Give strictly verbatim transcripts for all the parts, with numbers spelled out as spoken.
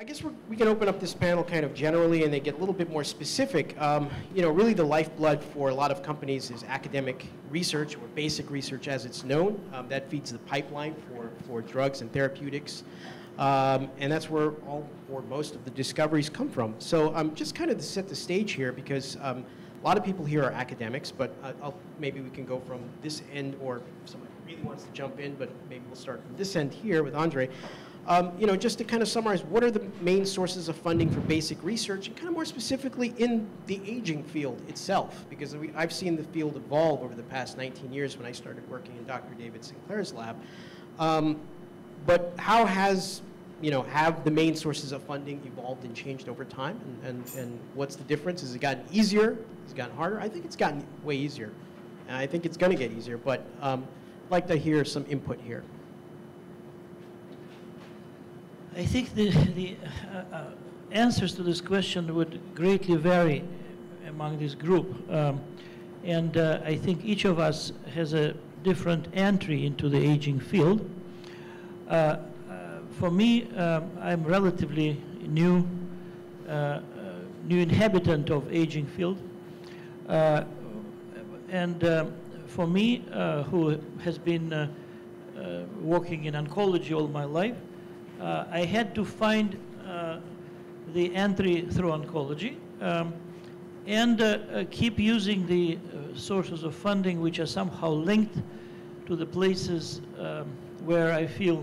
I guess we're, we can open up this panel kind of generally and they get a little bit more specific. Um, you know, really the lifeblood for a lot of companies is academic research, or basic research as it's known. Um, that feeds the pipeline for, for drugs and therapeutics. Um, and that's where all or most of the discoveries come from. So um, just kind of to set the stage here, because um, a lot of people here are academics, but uh, I'll, maybe we can go from this end, or if somebody really wants to jump in, but maybe we'll start from this end here with Andrei. Um, you know, just to kind of summarize, what are the main sources of funding for basic research, and kind of more specifically in the aging field itself? Because we, I've seen the field evolve over the past nineteen years when I started working in Doctor David Sinclair's lab. Um, but how has, you know, have the main sources of funding evolved and changed over time? And, and, and what's the difference? Has it gotten easier? Has it gotten harder? I think it's gotten way easier. And I think it's going to get easier, but um, I'd like to hear some input here. I think the, the uh, uh, answers to this question would greatly vary among this group. Um, and uh, I think each of us has a different entry into the aging field. Uh, uh, for me, um, I'm relatively new, uh, uh, new inhabitant of aging field. Uh, and uh, for me, uh, who has been uh, uh, working in oncology all my life, Uh, I had to find uh, the entry through oncology um, and uh, uh, keep using the uh, sources of funding which are somehow linked to the places um, where I feel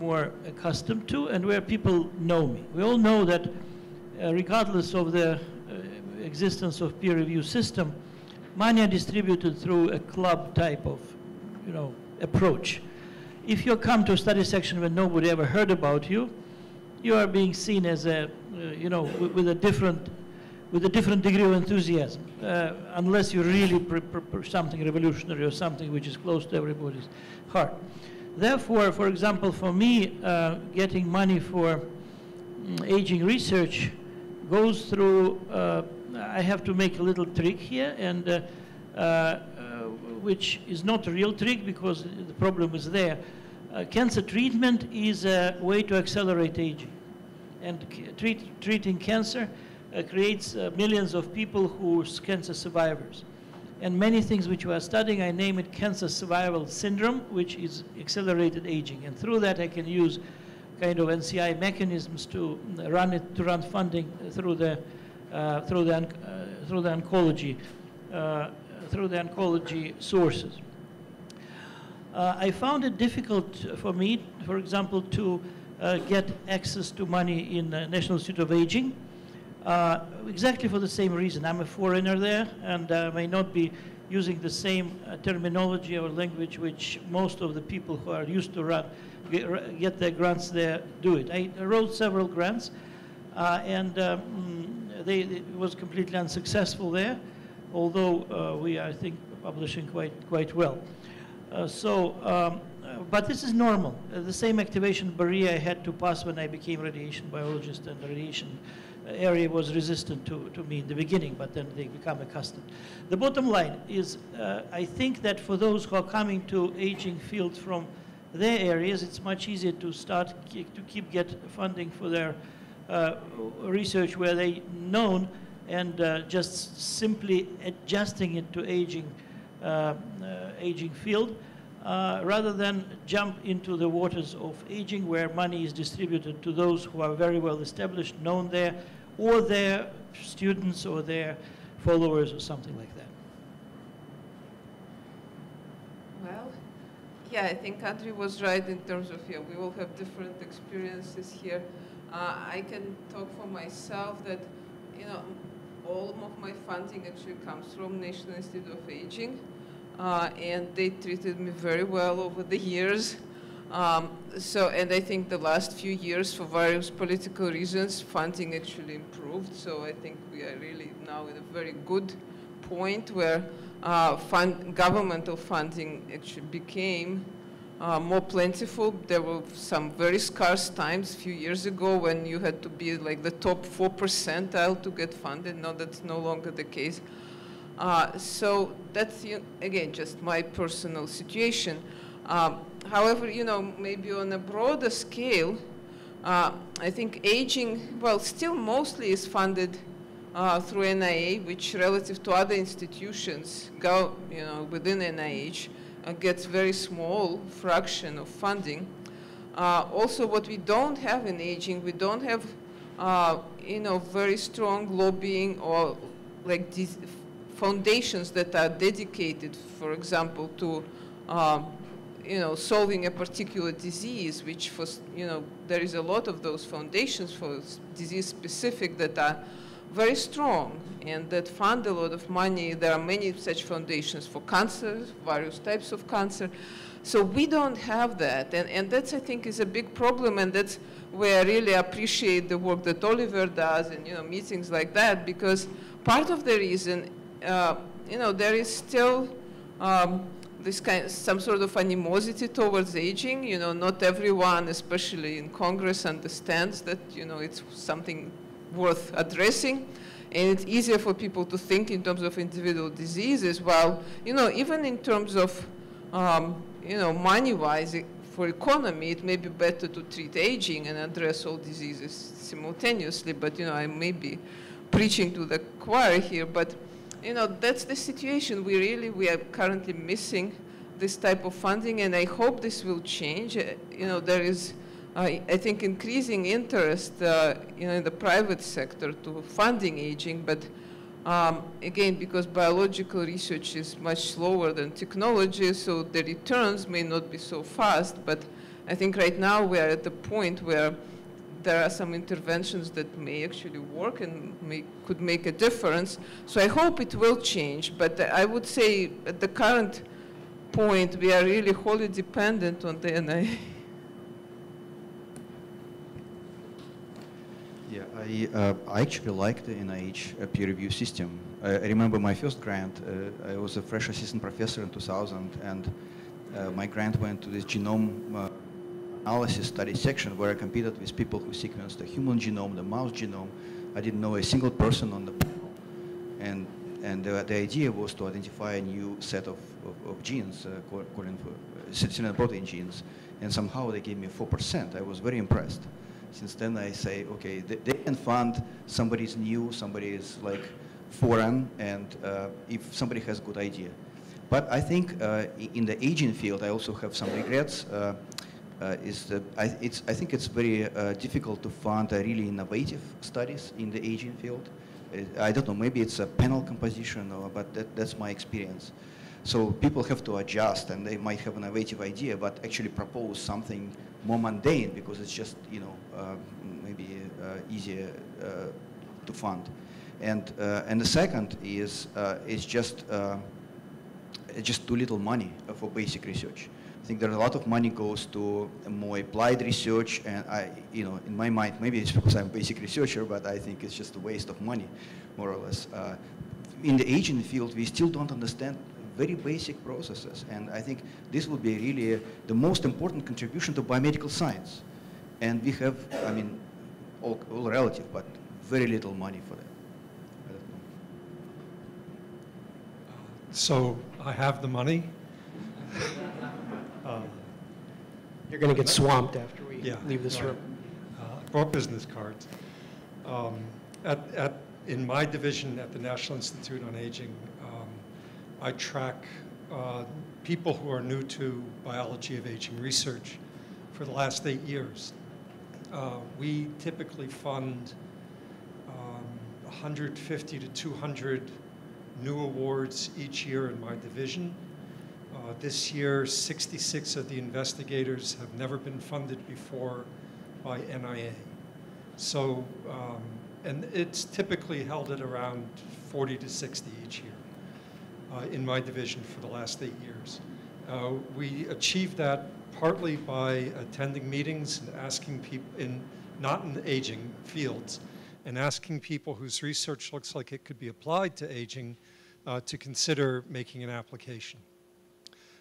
more accustomed to and where people know me. We all know that uh, regardless of the uh, existence of peer review system, money are distributed through a club type of, you know, approach. If you come to a study section where nobody ever heard about you, you are being seen as a, uh, you know, with, with a different, with a different degree of enthusiasm, uh, unless you really pre pre something revolutionary or something which is close to everybody's heart. Therefore, for example, for me, uh, getting money for aging research goes through. Uh, I have to make a little trick here, and. Uh, uh, which is not a real trick because the problem is there. Uh, cancer treatment is a way to accelerate aging. And treat, treating cancer uh, creates uh, millions of people who are cancer survivors. And many things which we are studying, I name it cancer survival syndrome, which is accelerated aging. And through that I can use kind of N C I mechanisms to run it, to run funding through the, uh, through the, uh, through the oncology uh, through the oncology sources. Uh, I found it difficult for me, for example, to uh, get access to money in the National Institute of Aging, uh, exactly for the same reason. I'm a foreigner there, and I may not be using the same uh, terminology or language which most of the people who are used to run, get, get their grants there do it. I wrote several grants, uh, and um, they, they was completely unsuccessful there. Although uh, we are, I think, publishing quite quite well. Uh, so, um, but this is normal. Uh, the same activation barrier I had to pass when I became radiation biologist, and the radiation area was resistant to, to me in the beginning, but then they become accustomed. The bottom line is, uh, I think that for those who are coming to aging field from their areas, it's much easier to start, to keep get funding for their uh, research where they known, and uh, just simply adjusting it to aging, uh, uh, aging field, uh, rather than jump into the waters of aging where money is distributed to those who are very well established, known there, or their students or their followers or something like that. Well, yeah, I think Andrei was right in terms of, yeah, we all have different experiences here. Uh, I can talk for myself that, you know, all of my funding actually comes from National Institute of Aging, uh, and they treated me very well over the years. Um, so, and I think the last few years, for various political reasons, funding actually improved. So I think we are really now in a very good point where uh, fund, governmental funding actually became uh, more plentiful. There were some very scarce times a few years ago when you had to be like the top four percentile to get funded. Now that's no longer the case. Uh, so that's, you know, again, just my personal situation. Um, however, you know, maybe on a broader scale, Uh, I think aging, well, still mostly is funded uh, through N I A, which relative to other institutions go, you know, within N I H, uh, gets very small fraction of funding. Uh, also, what we don't have in aging, we don't have, uh, you know, very strong lobbying or like these foundations that are dedicated, for example, to uh, you know, solving a particular disease, which for, you know, there is a lot of those foundations for disease specific that are very strong and that fund a lot of money. There are many such foundations for cancer, various types of cancer. So we don't have that. And, and that's, I think, is a big problem. And that's where I really appreciate the work that Oliver does and, you know, meetings like that, because part of the reason, uh, you know, there is still, um, this kind, some sort of animosity towards aging. You know, not everyone, especially in Congress, understands that, you know, it's something worth addressing, and it's easier for people to think in terms of individual diseases. While, you know, even in terms of, um, you know, money-wise for economy, it may be better to treat aging and address all diseases simultaneously. But, you know, I may be preaching to the choir here, but. You know, that's the situation. We really, we are currently missing this type of funding, and I hope this will change. Uh, you know, there is, uh, I think, increasing interest, uh, you know, in the private sector to funding aging, but um, again, because biological research is much slower than technology, so the returns may not be so fast, but I think right now we are at the point where there are some interventions that may actually work and may, could make a difference. So I hope it will change. But I would say at the current point, we are really wholly dependent on the N I A. Yeah, I, uh, I actually like the N I H uh, peer review system. I, I remember my first grant. Uh, I was a fresh assistant professor in two thousand, and uh, my grant went to this genome uh, analysis study section where I competed with people who sequenced the human genome, the mouse genome. I didn't know a single person on the panel. And, and the, the idea was to identify a new set of, of, of genes, uh, calling for uh, citizen protein genes. And somehow they gave me four percent. I was very impressed. Since then I say, okay, they, they can fund somebody's new, somebody's like foreign, and uh, if somebody has a good idea. But I think uh, in the aging field, I also have some regrets. Uh, Uh, is the, I, it's, I think it's very uh, difficult to fund uh, really innovative studies in the aging field. Uh, I don't know, maybe it's a panel composition, or, but that, that's my experience. So people have to adjust, and they might have an innovative idea, but actually propose something more mundane because it's just, you know, uh, maybe uh, easier uh, to fund. And uh, and the second is uh, it's just uh, it's just too little money for basic research. I think there are a lot of money goes to more applied research, and I, you know, in my mind, maybe it's because I'm a basic researcher, but I think it's just a waste of money, more or less. Uh, in the aging field, we still don't understand very basic processes, and I think this would be really uh, the most important contribution to biomedical science. And we have, I mean, all, all relative, but very little money for that. I don't know. So I have the money. Um, You're going to get swamped after we yeah, leave this room. Uh, I brought business cards. Um, at, at, in my division at the National Institute on Aging, um, I track uh, people who are new to biology of aging research for the last eight years. Uh, we typically fund um, one hundred fifty to two hundred new awards each year in my division. Uh, this year, sixty-six of the investigators have never been funded before by N I A. So, um, and it's typically held at around forty to sixty each year uh, in my division for the last eight years. Uh, we achieve that partly by attending meetings and asking people, in not in the aging fields, and asking people whose research looks like it could be applied to aging uh, to consider making an application.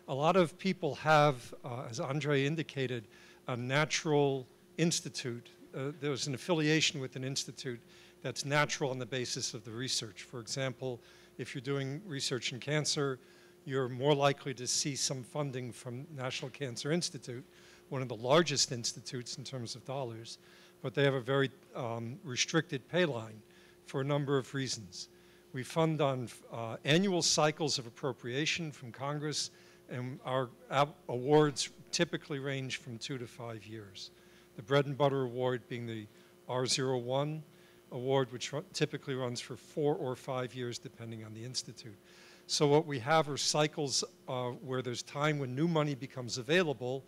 A lot of people have, uh, as Andrei indicated, a natural institute. Uh, there's an affiliation with an institute that's natural on the basis of the research. For example, if you're doing research in cancer, you're more likely to see some funding from National Cancer Institute one of the largest institutes in terms of dollars, but they have a very um, restricted pay line for a number of reasons. We fund on uh, annual cycles of appropriation from Congress, and our awards typically range from two to five years. The bread and butter award being the R zero one award, which typically runs for four or five years, depending on the institute. So what we have are cycles uh, where there's time when new money becomes available,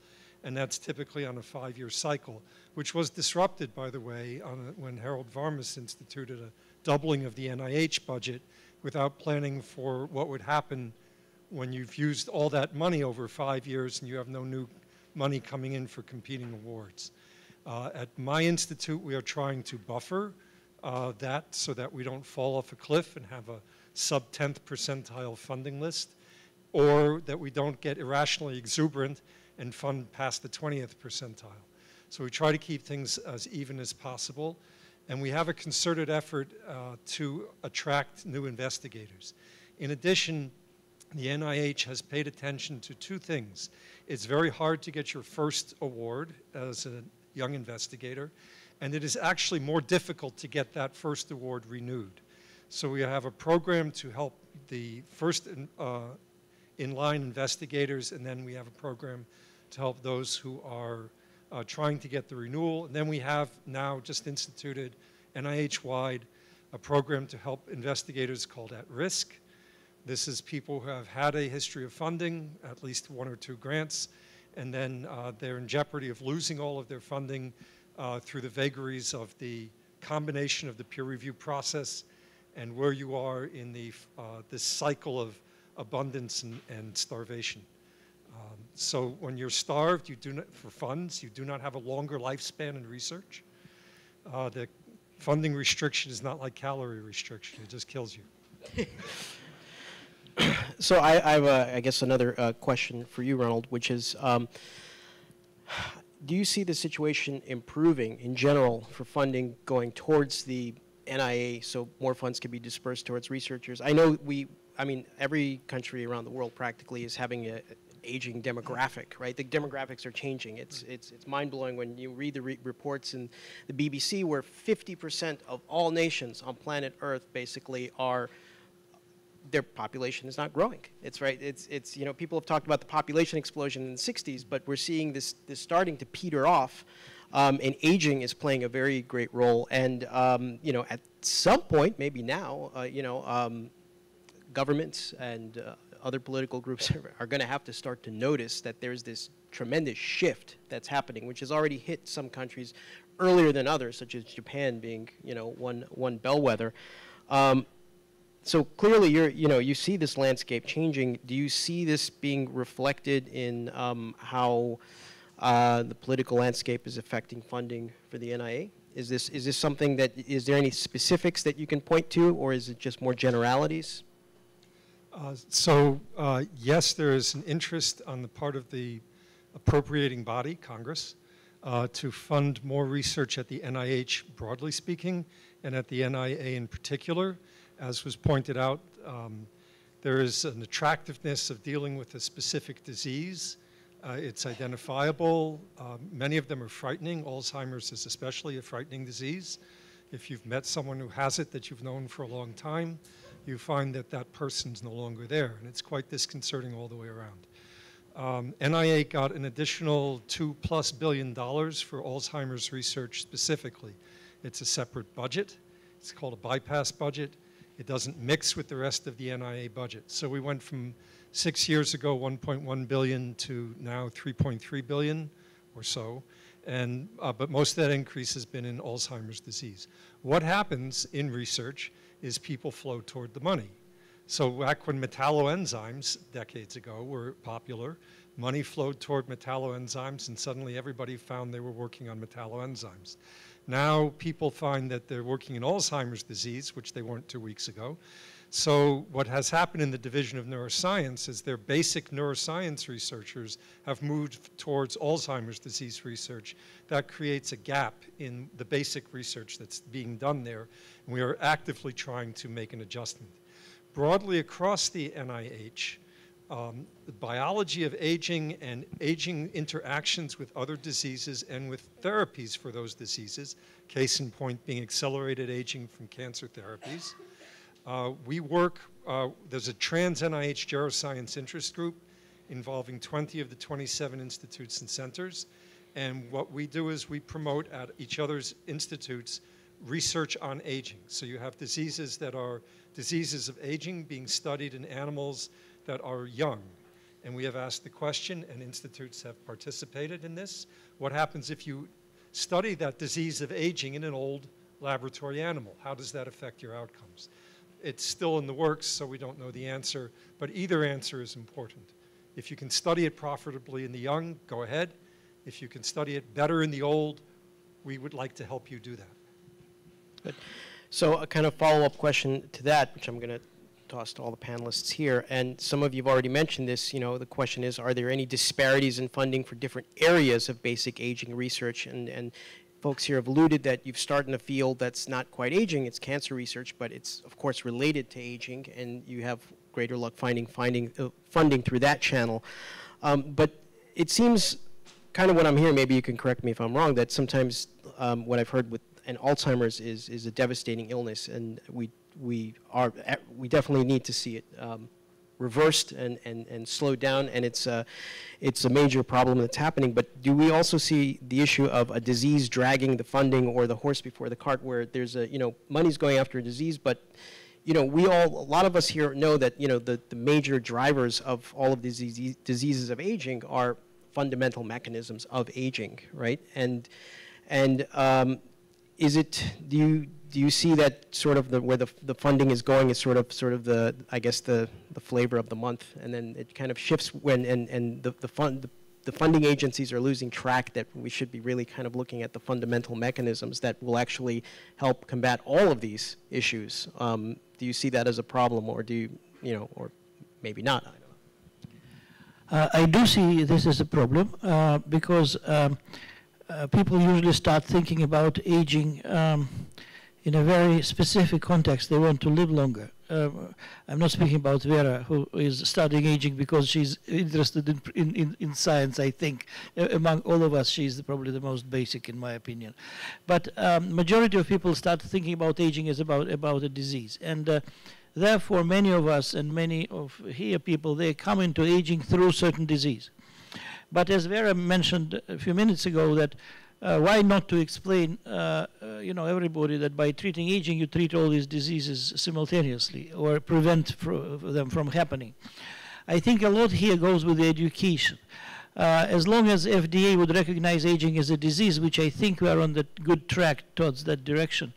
and that's typically on a five-year cycle, which was disrupted, by the way, on a, when Harold Varmus instituted a doubling of the N I H budget without planning for what would happen when you've used all that money over five years and you have no new money coming in for competing awards. Uh, at my institute, we are trying to buffer uh, that so that we don't fall off a cliff and have a sub-tenth percentile funding list, or that we don't get irrationally exuberant and fund past the twentieth percentile. So we try to keep things as even as possible, and we have a concerted effort uh, to attract new investigators. In addition, the N I H has paid attention to two things. It's very hard to get your first award as a young investigator, and it is actually more difficult to get that first award renewed. So we have a program to help the first in, uh, in-line investigators, and then we have a program to help those who are uh, trying to get the renewal. And then we have now just instituted N I H-wide a program to help investigators called At Risk. This is people who have had a history of funding, at least one or two grants, and then uh, they're in jeopardy of losing all of their funding uh, through the vagaries of the combination of the peer review process and where you are in the, uh, this cycle of abundance and, and starvation. Um, so when you're starved you do not, for funds, you do not have a longer lifespan in research. Uh, the funding restriction is not like calorie restriction, it just kills you. So I, I have, uh, I guess, another uh, question for you, Ronald, which is, um, do you see the situation improving in general for funding going towards the N I A, so more funds can be dispersed towards researchers? I know we, I mean, every country around the world practically is having an aging demographic, right? The demographics are changing. It's, it's, it's mind-blowing when you read the re reports in the B B C where fifty percent of all nations on planet Earth basically are, their population is not growing. It's right. It's, it's, you know, people have talked about the population explosion in the sixties, but we're seeing this, this starting to peter off. Um, and aging is playing a very great role. And, um, you know, at some point, maybe now, uh, you know, um, governments and uh, other political groups are, are going to have to start to notice that there's this tremendous shift that's happening, which has already hit some countries earlier than others, such as Japan being, you know, one, one bellwether. Um, so clearly, you're, you know, you see this landscape changing. Do you see this being reflected in um, how Uh, the political landscape is affecting funding for the N I A? Is this, is this something that, is there any specifics that you can point to, or is it just more generalities? Uh, so, uh, yes, there is an interest on the part of the appropriating body, Congress, uh, to fund more research at the N I H, broadly speaking, and at the N I A in particular. As was pointed out, um, there is an attractiveness of dealing with a specific disease. Uh, it's identifiable. Uh, many of them are frightening. Alzheimer's is especially a frightening disease. If you've met someone who has it that you've known for a long time, you find that that person's no longer there, and it's quite disconcerting all the way around. Um, N I A got an additional two plus billion dollars for Alzheimer's research specifically. It's a separate budget. It's called a bypass budget. It doesn't mix with the rest of the N I A budget. So we went from six years ago, one point one billion to now three point three billion or so, and uh, but most of that increase has been in Alzheimer's disease. What happens in research is people flow toward the money. So back when metalloenzymes decades ago were popular, money flowed toward metalloenzymes, and suddenly everybody found they were working on metalloenzymes. Now people find that they're working in Alzheimer's disease, which they weren't two weeks ago. So what has happened in the division of neuroscience is their basic neuroscience researchers have moved towards Alzheimer's disease research. That creates a gap in the basic research that's being done there, and we are actively trying to make an adjustment. Broadly across the N I H, um, the biology of aging and aging interactions with other diseases and with therapies for those diseases, case in point being accelerated aging from cancer therapies. Uh, we work, uh, there's a trans-N I H geroscience interest group involving twenty of the twenty-seven institutes and centers. And what we do is we promote at each other's institutes research on aging. So you have diseases that are diseases of aging being studied in animals that are young. And we have asked the question, and institutes have participated in this, what happens if you study that disease of aging in an old laboratory animal? How does that affect your outcomes? It's still in the works, so we don't know the answer, but either answer is important. If you can study it profitably in the young, go ahead. If you can study it better in the old, we would like to help you do that. Good. So a kind of follow-up question to that, which I'm going to toss to all the panelists here, and some of you have already mentioned this, you know, the question is, are there any disparities in funding for different areas of basic aging research? And, and folks here have alluded that you've started in a field that's not quite aging, it's cancer research, but it's, of course, related to aging, and you have greater luck finding, finding uh, funding through that channel. Um, but it seems, kind of what I'm hearing, maybe you can correct me if I'm wrong, that sometimes um, what I've heard with and Alzheimer's is, is a devastating illness, and we, we, are, we definitely need to see it um, reversed and, and, and slowed down, and it's a, it's a major problem that's happening. But do we also see the issue of a disease dragging the funding or the horse before the cart, where there's a, you know, money's going after a disease, but you know, we all, a lot of us here know that, you know, the, the major drivers of all of these disease, diseases of aging are fundamental mechanisms of aging, right? And, and um, Is it, do you, do you see that sort of the, where the, the funding is going is sort of, sort of the, I guess, the, the flavor of the month, and then it kind of shifts when, and, and the, the, fund, the funding agencies are losing track that we should be really kind of looking at the fundamental mechanisms that will actually help combat all of these issues? Um, do you see that as a problem, or do you, you know, or maybe not? I don't know. Uh, I do see this as a problem uh, because um, Uh, people usually start thinking about aging um, in a very specific context. They want to live longer. Uh, I'm not speaking about Vera, who is studying aging because she's interested in, in, in, in science, I think. Uh, among all of us, she's probably the most basic, in my opinion. But um, majority of people start thinking about aging as about, about a disease. And uh, therefore, many of us and many of here people, they come into aging through certain disease. But as Vera mentioned a few minutes ago, that uh, why not to explain, uh, uh, you know, everybody that by treating aging, you treat all these diseases simultaneously or prevent fr them from happening. I think a lot here goes with the education. Uh, as long as F D A would recognize aging as a disease, which I think we are on the good track towards that direction,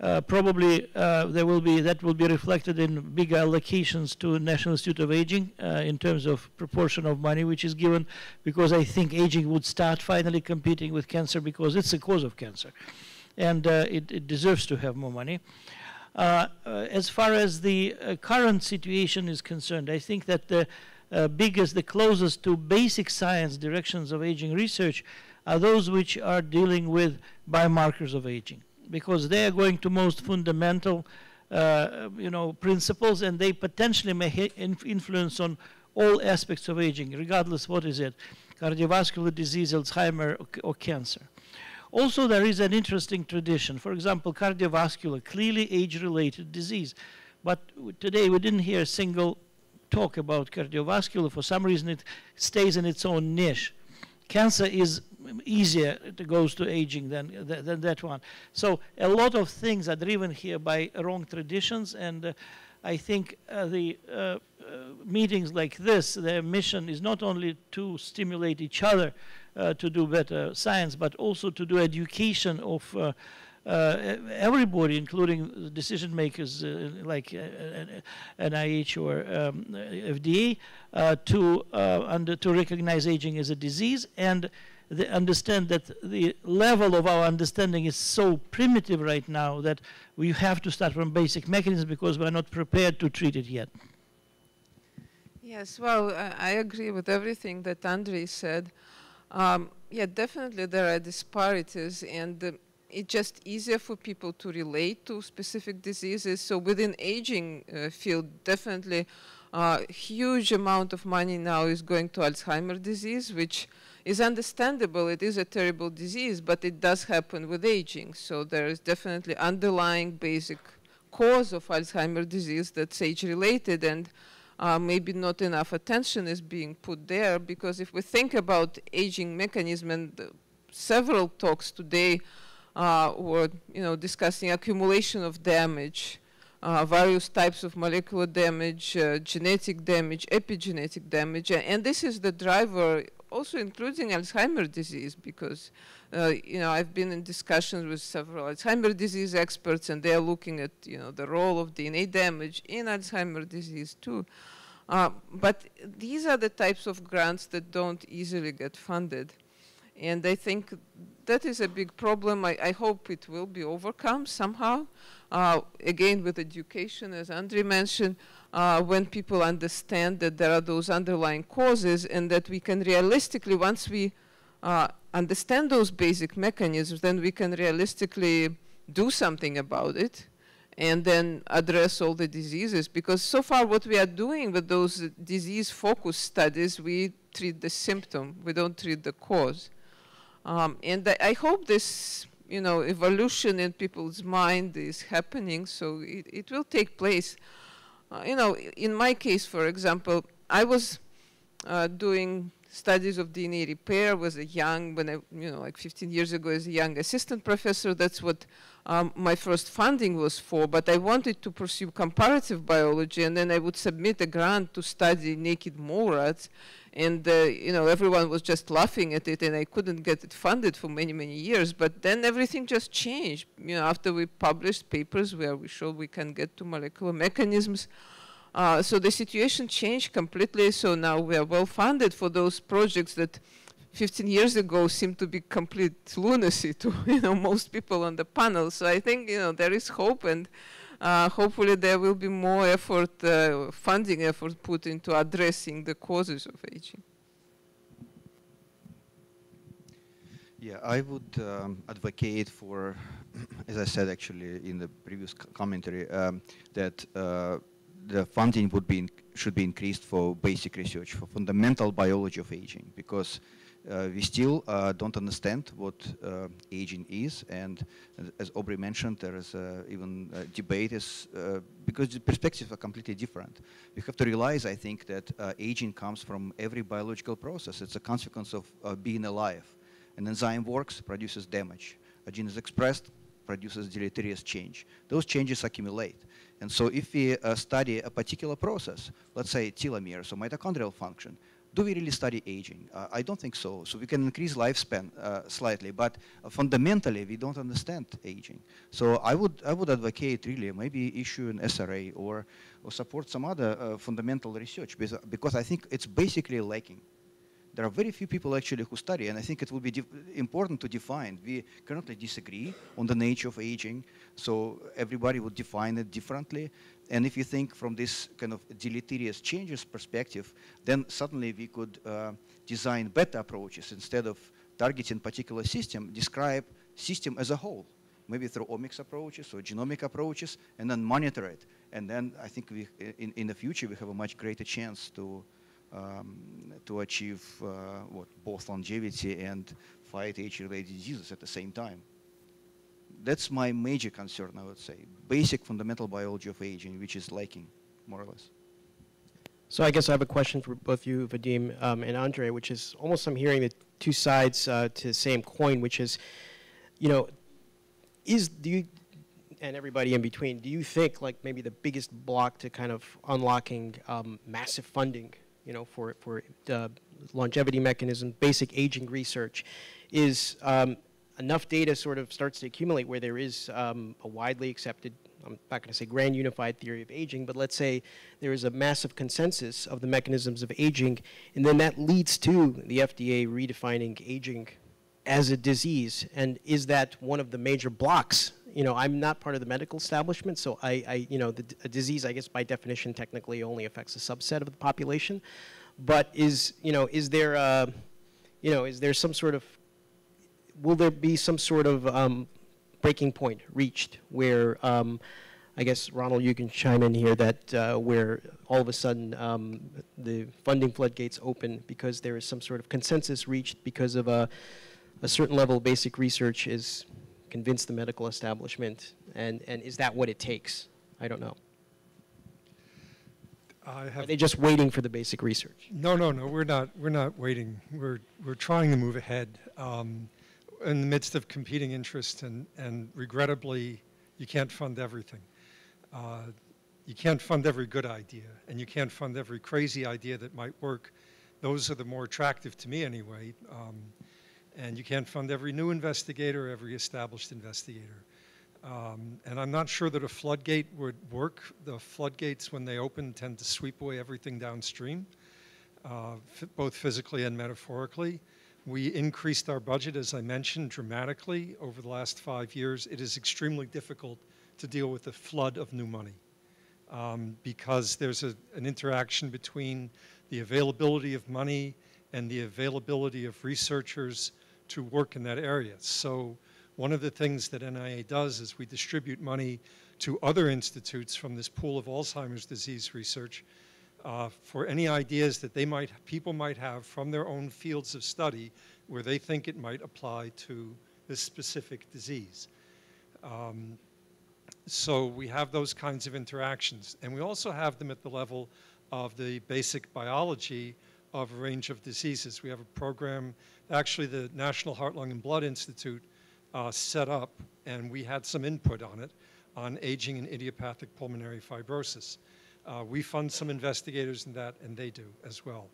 Uh, probably uh, there will be, that will be reflected in bigger allocations to National Institute of Aging uh, in terms of proportion of money which is given, because I think aging would start finally competing with cancer because it's the cause of cancer, and uh, it, it deserves to have more money. Uh, uh, as far as the uh, current situation is concerned, I think that the uh, biggest, the closest to basic science directions of aging research are those which are dealing with biomarkers of aging, because they are going to most fundamental, uh, you know, principles, and they potentially may ha influence on all aspects of aging, regardless what is it, cardiovascular disease, Alzheimer's, or, or cancer. Also, there is an interesting tradition. For example, cardiovascular, clearly age-related disease. But today we didn't hear a single talk about cardiovascular. For some reason, it stays in its own niche. Cancer is easier to goes to aging than, than, than that one. So a lot of things are driven here by wrong traditions, and uh, I think uh, the uh, uh, meetings like this, their mission is not only to stimulate each other uh, to do better science, but also to do education of uh, uh, everybody, including decision makers uh, like uh, N I H or um, F D A, uh, to, uh, under, to recognize aging as a disease, and they understand that the level of our understanding is so primitive right now that we have to start from basic mechanisms because we're not prepared to treat it yet. Yes, well, uh, I agree with everything that Andrei said. Um, yeah, definitely there are disparities, and uh, it's just easier for people to relate to specific diseases. So within aging uh, field, definitely Uh, huge amount of money now is going to Alzheimer's disease, which is understandable. It is a terrible disease, but it does happen with aging. So there is definitely underlying basic cause of Alzheimer's disease that's age-related, and uh, maybe not enough attention is being put there, because if we think about aging mechanism, and uh, several talks today uh, were you know, discussing accumulation of damage, Uh, various types of molecular damage, uh, genetic damage, epigenetic damage. And, and this is the driver, also including Alzheimer's disease, because uh, you know, I've been in discussions with several Alzheimer's disease experts, and they are looking at you know, the role of D N A damage in Alzheimer's disease too. Uh, but these are the types of grants that don't easily get funded. And I think that is a big problem. I, I hope it will be overcome somehow. Uh, again, with education, as Andrei mentioned, uh, when people understand that there are those underlying causes and that we can realistically, once we uh, understand those basic mechanisms, then we can realistically do something about it and then address all the diseases. Because so far what we are doing with those disease-focused studies, we treat the symptom, we don't treat the cause. Um, and I, I hope this, you know, evolution in people's mind is happening, so it, it will take place. Uh, you know, in my case, for example, I was uh, doing studies of D N A repair was a young, when I, you know, like fifteen years ago as a young assistant professor. That's what um, my first funding was for, but I wanted to pursue comparative biology, and then I would submit a grant to study naked mole rats, and, uh, you know, everyone was just laughing at it, and I couldn't get it funded for many, many years, but then everything just changed, you know, after we published papers where we showed we can get to molecular mechanisms. Uh, so the situation changed completely, so now we are well-funded for those projects that fifteen years ago seemed to be complete lunacy to you know, most people on the panel. So I think you know, there is hope, and uh, hopefully there will be more effort, uh, funding effort put into addressing the causes of aging. Yeah, I would um, advocate for, as I said actually in the previous commentary, um, that uh, the funding would be in, should be increased for basic research, for fundamental biology of aging, because uh, we still uh, don't understand what uh, aging is, and as Aubrey mentioned, there is uh, even uh, debate is, uh, because the perspectives are completely different. We have to realize, I think, that uh, aging comes from every biological process. It's a consequence of uh, being alive. An enzyme works, produces damage. A gene is expressed, produces deleterious change. Those changes accumulate. And so if we uh, study a particular process, let's say telomeres or mitochondrial function, do we really study aging? Uh, I don't think so. So we can increase lifespan uh, slightly, but uh, fundamentally we don't understand aging. So I would, I would advocate really maybe issue an S R A or, or support some other uh, fundamental research, because, because I think it's basically lacking. There are very few people actually who study, and I think it will be important to define. We currently disagree on the nature of aging, so everybody would define it differently. And if you think from this kind of deleterious changes perspective, then suddenly we could uh, design better approaches. Instead of targeting particular system, describe system as a whole, maybe through omics approaches or genomic approaches, and then monitor it. And then I think we, in, in the future, we have a much greater chance to Um, to achieve uh, what, both longevity and fight age-related diseases at the same time. That's my major concern, I would say. Basic fundamental biology of aging, which is lacking, more or less. So I guess I have a question for both you, Vadim, um, and Andrei, which is almost I'm hearing the two sides uh, to the same coin, which is, you know, is do you, and everybody in between, do you think like maybe the biggest block to kind of unlocking um, massive funding, you know, for, for uh, longevity mechanism, basic aging research, is um, enough data sort of starts to accumulate where there is um, a widely accepted, I'm not going to say grand unified theory of aging, but let's say there is a massive consensus of the mechanisms of aging, and then that leads to the F D A redefining aging as a disease, and is that one of the major blocks? You know, I'm not part of the medical establishment, so I, I you know, the, a disease, I guess, by definition, technically only affects a subset of the population. But is, you know, is there, uh, you know, is there some sort of, will there be some sort of um, breaking point reached where um, I guess, Ronald, you can chime in here, that uh, where all of a sudden um, the funding floodgates open because there is some sort of consensus reached because of a, a certain level of basic research is convinced the medical establishment, and, and is that what it takes? I don't know. I have Are they just waiting for the basic research? No, no, no, we're not, we're not waiting. We're, we're trying to move ahead um, in the midst of competing interests, and, and regrettably, you can't fund everything. Uh, you can't fund every good idea, and you can't fund every crazy idea that might work. Those are the more attractive to me anyway. Um, and you can't fund every new investigator, every established investigator. Um, and I'm not sure that a floodgate would work. The floodgates, when they open, tend to sweep away everything downstream, uh, both physically and metaphorically. We increased our budget, as I mentioned, dramatically over the last five years. It is extremely difficult to deal with the flood of new money um, because there's a, an interaction between the availability of money and the availability of researchers to work in that area. So one of the things that N I A does is we distribute money to other institutes from this pool of Alzheimer's disease research uh, for any ideas that they might, people might have from their own fields of study where they think it might apply to this specific disease. Um, so we have those kinds of interactions. And we also have them at the level of the basic biology of a range of diseases. We have a program, actually the National Heart, Lung, and Blood Institute Uh, set up, and we had some input on it, on aging and idiopathic pulmonary fibrosis. Uh, we fund some investigators in that, and they do as well.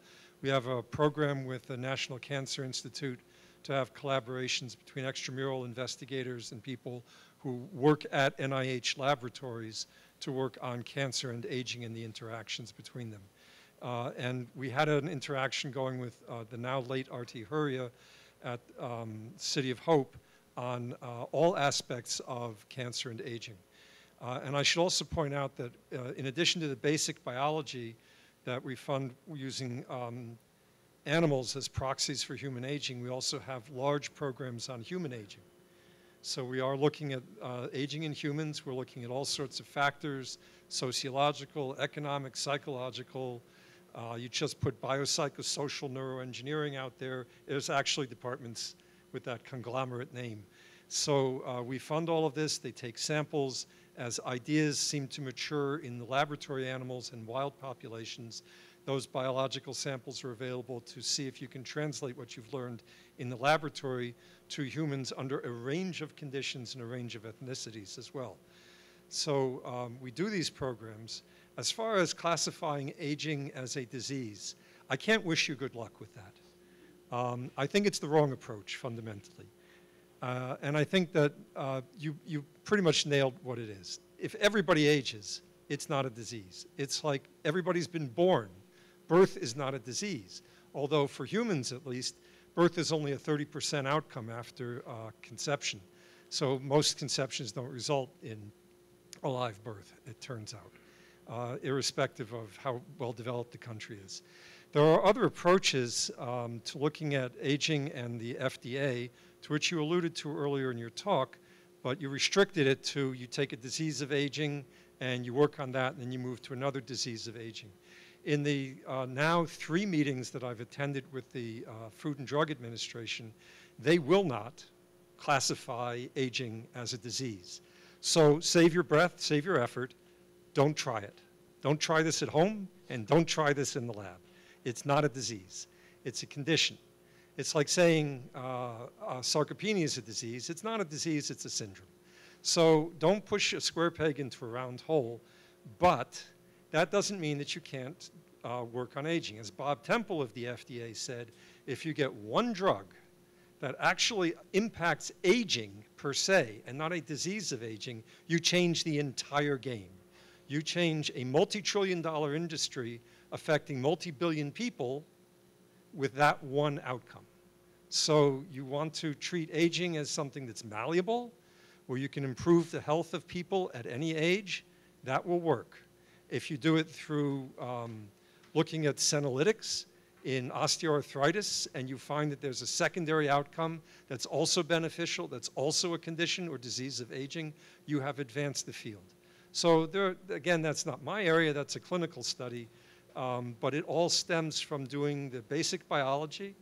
We have a program with the National Cancer Institute to have collaborations between extramural investigators and people who work at N I H laboratories to work on cancer and aging and the interactions between them. Uh, and we had an interaction going with uh, the now late R T Hurria at um, City of Hope on uh, all aspects of cancer and aging. Uh, and I should also point out that uh, in addition to the basic biology that we fund using um, animals as proxies for human aging, we also have large programs on human aging. So we are looking at uh, aging in humans. We're looking at all sorts of factors, sociological, economic, psychological. Uh, you just put biopsychosocial neuroengineering out there. There's actually departments with that conglomerate name. So uh, we fund all of this. They take samples. As ideas seem to mature in the laboratory animals and wild populations, those biological samples are available to see if you can translate what you've learned in the laboratory to humans under a range of conditions and a range of ethnicities as well. So um, we do these programs. As far as classifying aging as a disease, I can't wish you good luck with that. Um, I think it's the wrong approach fundamentally. Uh, and I think that uh, you, you pretty much nailed what it is. If everybody ages, it's not a disease. It's like everybody's been born. Birth is not a disease. Although for humans at least, birth is only a thirty percent outcome after uh, conception. So most conceptions don't result in a live birth, it turns out, uh, irrespective of how well developed the country is. There are other approaches um, to looking at aging and the F D A, to which you alluded to earlier in your talk, but you restricted it to you take a disease of aging and you work on that and then you move to another disease of aging. In the uh, now three meetings that I've attended with the uh, Food and Drug Administration, they will not classify aging as a disease. So save your breath, save your effort, don't try it. Don't try this at home and don't try this in the lab. It's not a disease. It's a condition. It's like saying uh, uh, sarcopenia is a disease. It's not a disease. It's a syndrome. So don't push a square peg into a round hole. But that doesn't mean that you can't uh, work on aging. As Bob Temple of the F D A said, if you get one drug that actually impacts aging per se and not a disease of aging, you change the entire game. You change a multi-trillion dollar industry affecting multi-billion people with that one outcome. So you want to treat aging as something that's malleable, where you can improve the health of people at any age. That will work. If you do it through um, looking at senolytics in osteoarthritis, and you find that there's a secondary outcome that's also beneficial, that's also a condition or disease of aging, you have advanced the field. So there, again, that's not my area, that's a clinical study, um, but it all stems from doing the basic biology.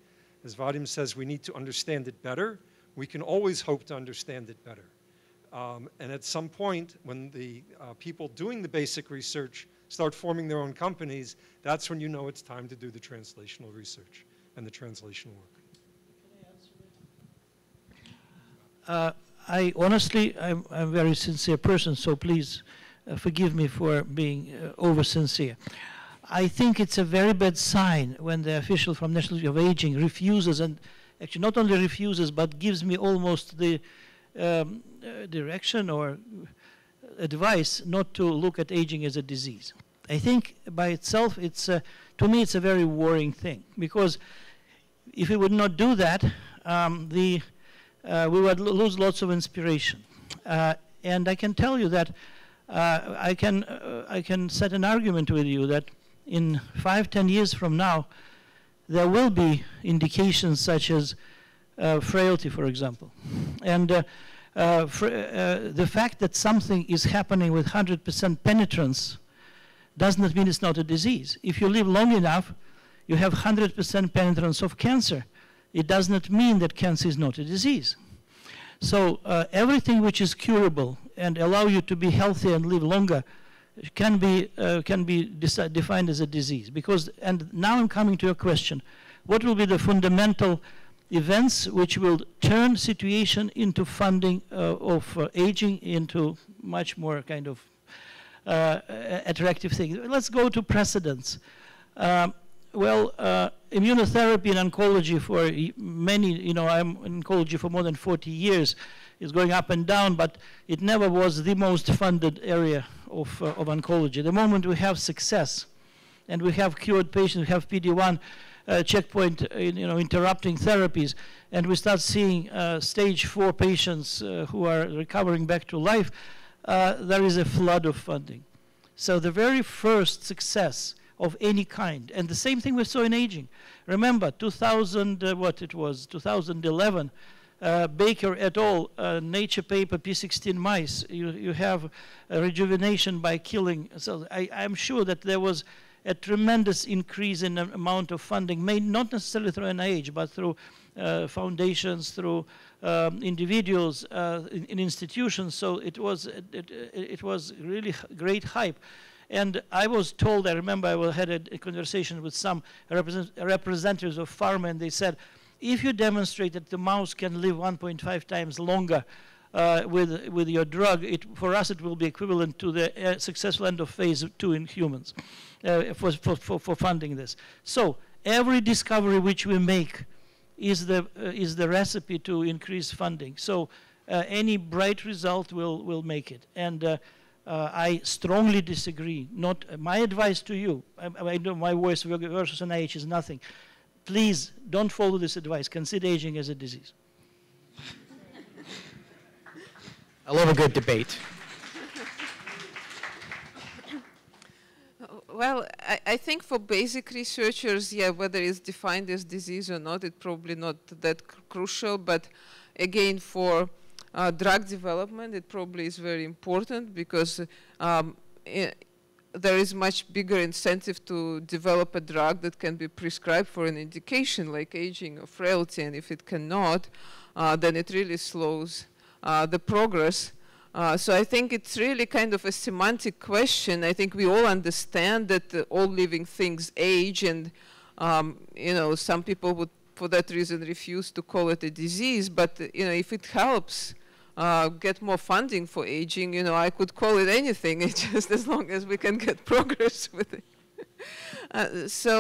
As Vadim says, we need to understand it better. We can always hope to understand it better. Um, and at some point, when the uh, people doing the basic research start forming their own companies, that's when you know it's time to do the translational research and the translational work. Uh, I honestly, I'm, I'm a very sincere person, so please uh, forgive me for being uh, over-sincere. I think it's a very bad sign when the official from National Institute of Aging refuses, and actually not only refuses, but gives me almost the um, uh, direction or advice not to look at aging as a disease. I think by itself, it's uh, to me, it's a very worrying thing, because if we would not do that, um, the Uh, we would lose lots of inspiration. Uh, and I can tell you that uh, I can uh, I can set an argument with you that in five, ten years from now, there will be indications such as uh, frailty, for example. And uh, uh, fr uh, the fact that something is happening with one hundred percent penetrance does not mean it's not a disease. If you live long enough, you have one hundred percent penetrance of cancer. It does not mean that cancer is not a disease. So uh, everything which is curable and allow you to be healthy and live longer can be, uh, can be defined as a disease. Because, and now I'm coming to your question, what will be the fundamental events which will turn situation into funding uh, of uh, aging into much more kind of uh, attractive thing? Let's go to precedents. Um, Well, uh, immunotherapy in oncology for many, you know, I'm in oncology for more than forty years. It's going up and down, but it never was the most funded area of, uh, of oncology. The moment we have success and we have cured patients, we have P D one uh, checkpoint, uh, you know, interrupting therapies, and we start seeing uh, stage four patients uh, who are recovering back to life, uh, there is a flood of funding. So the very first success of any kind. And the same thing we saw in aging. Remember, two thousand, uh, what it was, twenty eleven, uh, Baker et al, uh, Nature paper, P sixteen mice. You, you have a rejuvenation by killing. So I, I'm sure that there was a tremendous increase in the amount of funding, made not necessarily through N I H, but through uh, foundations, through um, individuals, uh, in, in institutions. So it was, it, it, it was really great hype. And I was told, I remember I had a, a conversation with some represent, representatives of pharma, and they said, if you demonstrate that the mouse can live one point five times longer uh, with, with your drug, it, for us it will be equivalent to the uh, successful end of phase two in humans uh, for, for, for funding this. So every discovery which we make is the, uh, is the recipe to increase funding. So uh, any bright result will, will make it. And, uh, Uh, I strongly disagree. Not uh, my advice to you. I, I know my voice versus N I H is nothing. Please don't follow this advice. Consider aging as a disease. I love a good debate. Well, I, I think for basic researchers, yeah, whether it's defined as disease or not, it's probably not that crucial. But again, for Uh, drug development, it probably is very important because um, I there is much bigger incentive to develop a drug that can be prescribed for an indication like aging or frailty, and if it cannot, uh, then it really slows uh, the progress. Uh, so I think it's really kind of a semantic question. I think we all understand that uh, all living things age, and um, you know, some people would for that reason refuse to call it a disease, but you know, if it helps Uh, get more funding for aging, you know, I could call it anything, it's just as long as we can get progress with it. uh, so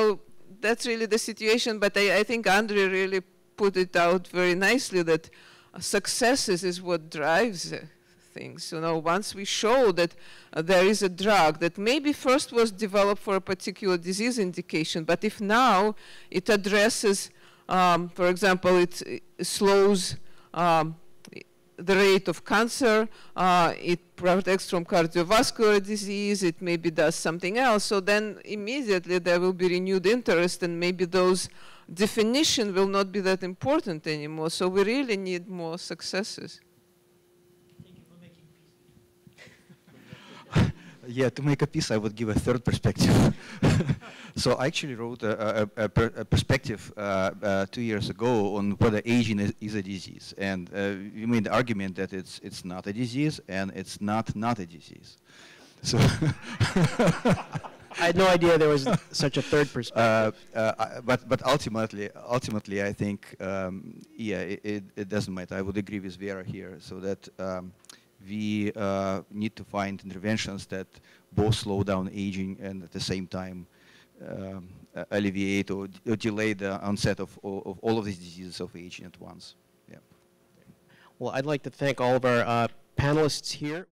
that's really the situation, but I, I think Andrei really put it out very nicely that successes is what drives uh, things. You know, once we show that uh, there is a drug that maybe first was developed for a particular disease indication, but if now it addresses, um, for example, it, it slows um, the rate of cancer, uh, it protects from cardiovascular disease, it maybe does something else, so then immediately there will be renewed interest, and maybe those definitions will not be that important anymore, so we really need more successes. Thank you for making peace. Yeah, to make a piece, I would give a third perspective. So I actually wrote a, a, a, per, a perspective uh, uh, two years ago on whether aging is, is a disease. And uh, you made the argument that it's, it's not a disease and it's not not a disease. So I had no idea there was such a third perspective. Uh, uh, but but ultimately, ultimately, I think, um, yeah, it, it, it doesn't matter. I would agree with Vera here, so that um, we uh, need to find interventions that both slow down aging and at the same time um, uh, alleviate or, d or delay the onset of, of all of these diseases of aging at once. Yeah. Well, I'd like to thank all of our uh, panelists here.